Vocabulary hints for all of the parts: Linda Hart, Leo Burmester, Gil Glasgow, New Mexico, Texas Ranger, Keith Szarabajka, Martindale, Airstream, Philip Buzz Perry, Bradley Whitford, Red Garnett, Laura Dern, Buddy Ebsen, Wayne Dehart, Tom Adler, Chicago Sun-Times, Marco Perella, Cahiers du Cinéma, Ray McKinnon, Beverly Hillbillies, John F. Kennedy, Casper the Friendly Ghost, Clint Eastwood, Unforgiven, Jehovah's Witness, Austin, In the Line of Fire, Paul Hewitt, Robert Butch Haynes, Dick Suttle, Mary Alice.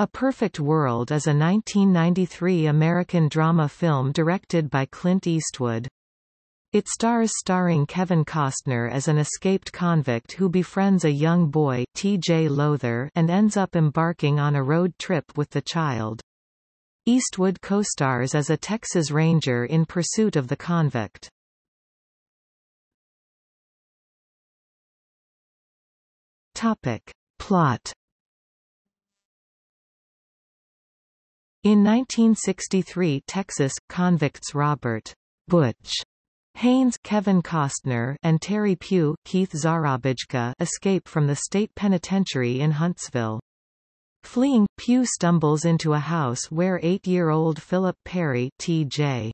A Perfect World is a 1993 American drama film directed by Clint Eastwood. It starring Kevin Costner as an escaped convict who befriends a young boy, T.J. Lowther, and ends up embarking on a road trip with the child. Eastwood co-stars as a Texas Ranger in pursuit of the convict. Topic. Plot. In 1963 Texas, convicts Robert "Butch" Haynes, Kevin Costner, and Terry Pugh, Keith Szarabajka, escape from the state penitentiary in Huntsville. Fleeing, Pugh stumbles into a house where 8-year-old Philip Perry, T.J.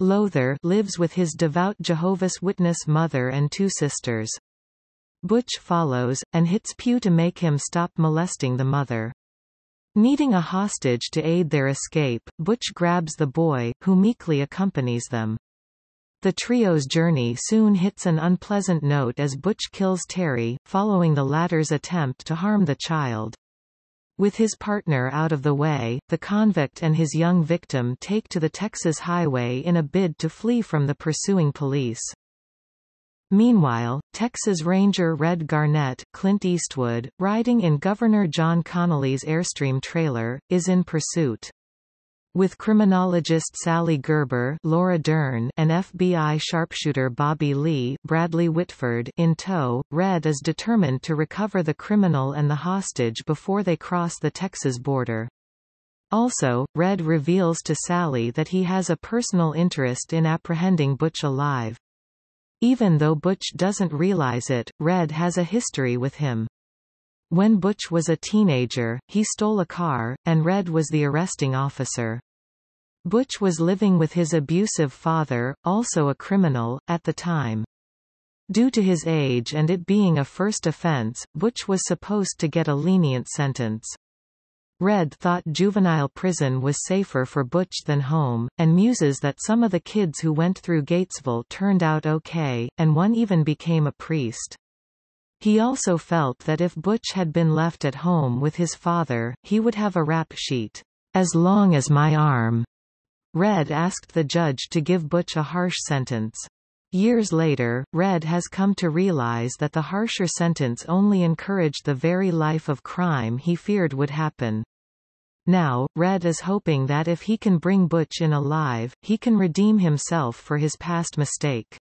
Lowther, lives with his devout Jehovah's Witness mother and 2 sisters. Butch follows, and hits Pugh to make him stop molesting the mother. Needing a hostage to aid their escape, Butch grabs the boy, who meekly accompanies them. The trio's journey soon hits an unpleasant note as Butch kills Terry, following the latter's attempt to harm the child. With his partner out of the way, the convict and his young victim take to the Texas highway in a bid to flee from the pursuing police. Meanwhile, Texas Ranger Red Garnett, Clint Eastwood, riding in Governor John Connolly's Airstream trailer, is in pursuit. With criminologist Sally Gerber, Laura Dern, and FBI sharpshooter Bobby Lee, Bradley Whitford, in tow, Red is determined to recover the criminal and the hostage before they cross the Texas border. Also, Red reveals to Sally that he has a personal interest in apprehending Butch alive. Even though Butch doesn't realize it, Red has a history with him. When Butch was a teenager, he stole a car, and Red was the arresting officer. Butch was living with his abusive father, also a criminal, at the time. Due to his age and it being a first offense, Butch was supposed to get a lenient sentence. Red thought juvenile prison was safer for Butch than home, and muses that some of the kids who went through Gatesville turned out okay, and one even became a priest. He also felt that if Butch had been left at home with his father, he would have a rap sheet, "As long as my arm." Red asked the judge to give Butch a harsh sentence. Years later, Red has come to realize that the harsher sentence only encouraged the very life of crime he feared would happen. Now, Red is hoping that if he can bring Butch in alive, he can redeem himself for his past mistake.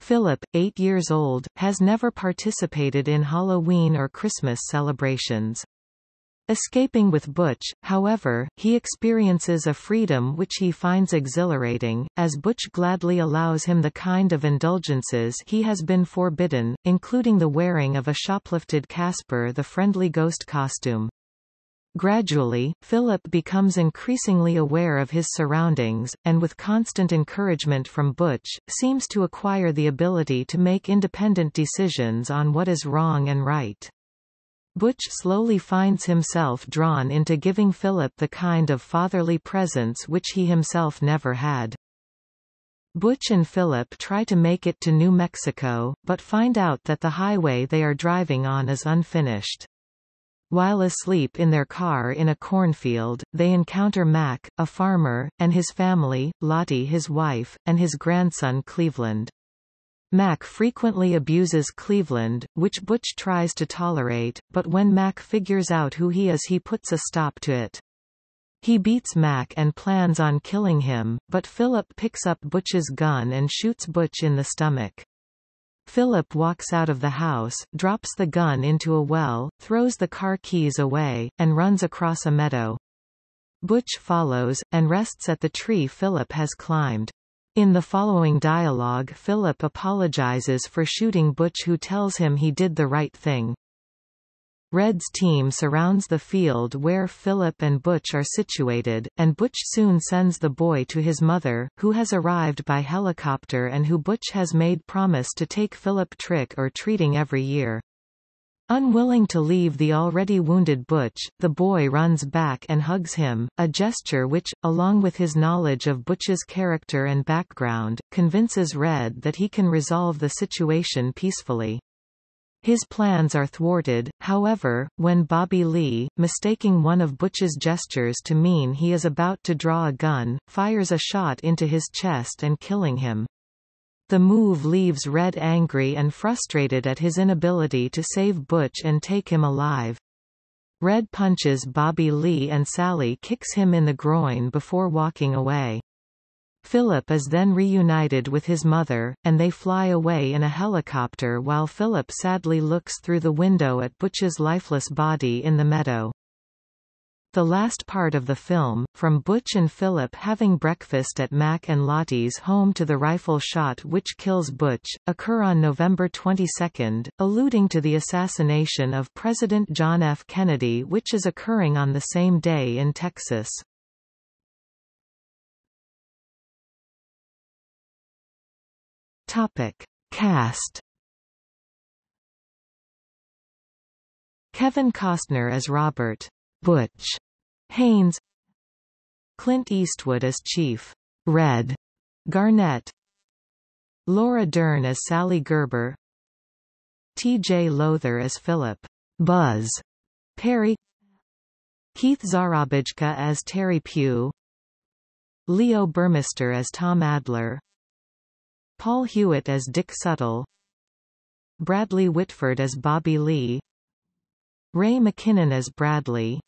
Philip, 8 years old, has never participated in Halloween or Christmas celebrations. Escaping with Butch, however, he experiences a freedom which he finds exhilarating, as Butch gladly allows him the kind of indulgences he has been forbidden, including the wearing of a shoplifted Casper the Friendly Ghost costume. Gradually, Philip becomes increasingly aware of his surroundings, and with constant encouragement from Butch, seems to acquire the ability to make independent decisions on what is wrong and right. Butch slowly finds himself drawn into giving Philip the kind of fatherly presence which he himself never had. Butch and Philip try to make it to New Mexico, but find out that the highway they are driving on is unfinished. While asleep in their car in a cornfield, they encounter Mac, a farmer, and his family, Lottie his wife, and his grandson Cleveland. Mac frequently abuses Cleveland, which Butch tries to tolerate, but when Mac figures out who he is he puts a stop to it. He beats Mac and plans on killing him, but Philip picks up Butch's gun and shoots Butch in the stomach. Philip walks out of the house, drops the gun into a well, throws the car keys away, and runs across a meadow. Butch follows, and rests at the tree Philip has climbed. In the following dialogue, Philip apologizes for shooting Butch, who tells him he did the right thing. Red's team surrounds the field where Philip and Butch are situated, and Butch soon sends the boy to his mother, who has arrived by helicopter and who Butch has made promise to take Philip trick or treating every year. Unwilling to leave the already wounded Butch, the boy runs back and hugs him, a gesture which, along with his knowledge of Butch's character and background, convinces Red that he can resolve the situation peacefully. His plans are thwarted, however, when Bobby Lee, mistaking one of Butch's gestures to mean he is about to draw a gun, fires a shot into his chest and killing him. The move leaves Red angry and frustrated at his inability to save Butch and take him alive. Red punches Bobby Lee and Sally kicks him in the groin before walking away. Philip is then reunited with his mother, and they fly away in a helicopter while Philip sadly looks through the window at Butch's lifeless body in the meadow. The last part of the film, from Butch and Philip having breakfast at Mac and Lottie's home to the rifle shot which kills Butch, occur on November 22, alluding to the assassination of President John F. Kennedy which is occurring on the same day in Texas. Cast. Kevin Costner as Robert Butch Haynes, Clint Eastwood as Chief Red Garnett, Laura Dern as Sally Gerber, T.J. Lowther as Philip Buzz Perry, Keith Szarabajka as Terry Pugh, Leo Burmester as Tom Adler, Paul Hewitt as Dick Suttle, Bradley Whitford as Bobby Lee, Ray McKinnon as Bradley,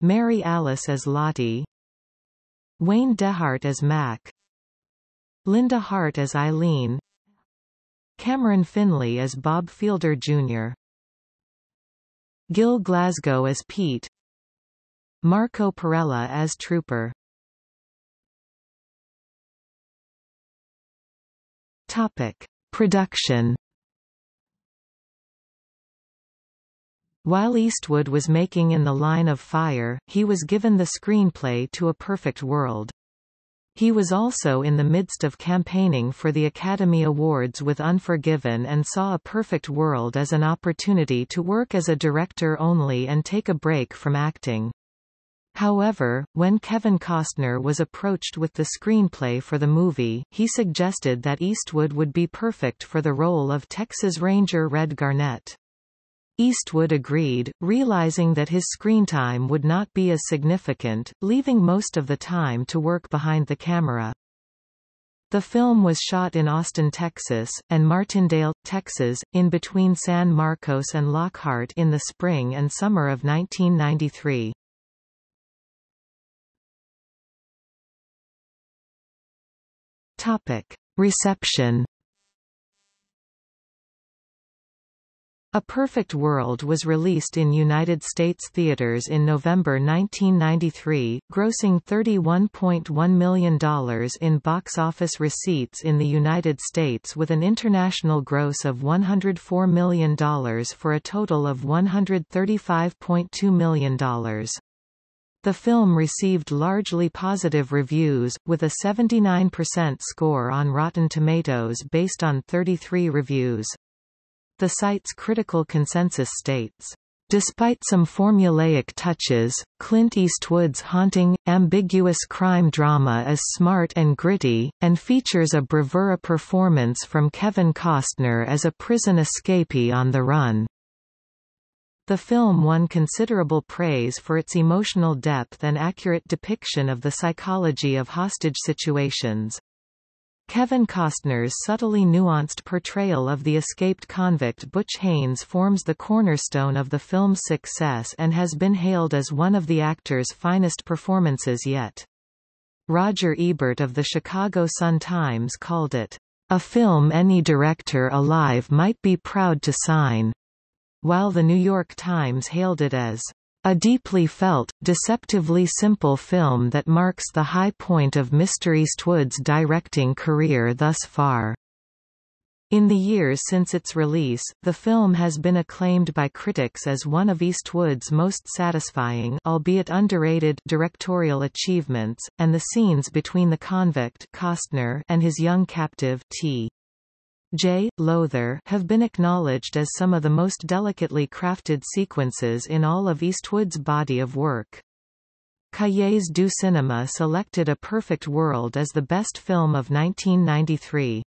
Mary Alice as Lottie, Wayne Dehart as Mac, Linda Hart as Eileen, Cameron Finley as Bob Fielder Jr., Gil Glasgow as Pete, Marco Perella as Trooper. Topic. Production. While Eastwood was making In the Line of Fire, he was given the screenplay to A Perfect World. He was also in the midst of campaigning for the Academy Awards with Unforgiven and saw A Perfect World as an opportunity to work as a director only and take a break from acting. However, when Kevin Costner was approached with the screenplay for the movie, he suggested that Eastwood would be perfect for the role of Texas Ranger Red Garnett. Eastwood agreed, realizing that his screen time would not be as significant, leaving most of the time to work behind the camera. The film was shot in Austin, Texas, and Martindale, Texas, in between San Marcos and Lockhart in the spring and summer of 1993. Topic. Reception. A Perfect World was released in United States theaters in November 1993, grossing $31.1 million in box office receipts in the United States with an international gross of $104 million for a total of $135.2 million. The film received largely positive reviews, with a 79% score on Rotten Tomatoes based on 33 reviews. The site's critical consensus states, "Despite some formulaic touches, Clint Eastwood's haunting, ambiguous crime drama is smart and gritty, and features a bravura performance from Kevin Costner as a prison escapee on the run." The film won considerable praise for its emotional depth and accurate depiction of the psychology of hostage situations. Kevin Costner's subtly nuanced portrayal of the escaped convict Butch Haynes forms the cornerstone of the film's success and has been hailed as one of the actor's finest performances yet. Roger Ebert of the Chicago Sun-Times called it, "A film any director alive might be proud to sign," while the New York Times hailed it as a deeply felt, deceptively simple film that marks the high point of Mr. Eastwood's directing career thus far. In the years since its release, the film has been acclaimed by critics as one of Eastwood's most satisfying, albeit underrated, directorial achievements, and the scenes between the convict Costner and his young captive T.J. Lowther have been acknowledged as some of the most delicately crafted sequences in all of Eastwood's body of work. Cahiers du Cinéma selected A Perfect World as the best film of 1993.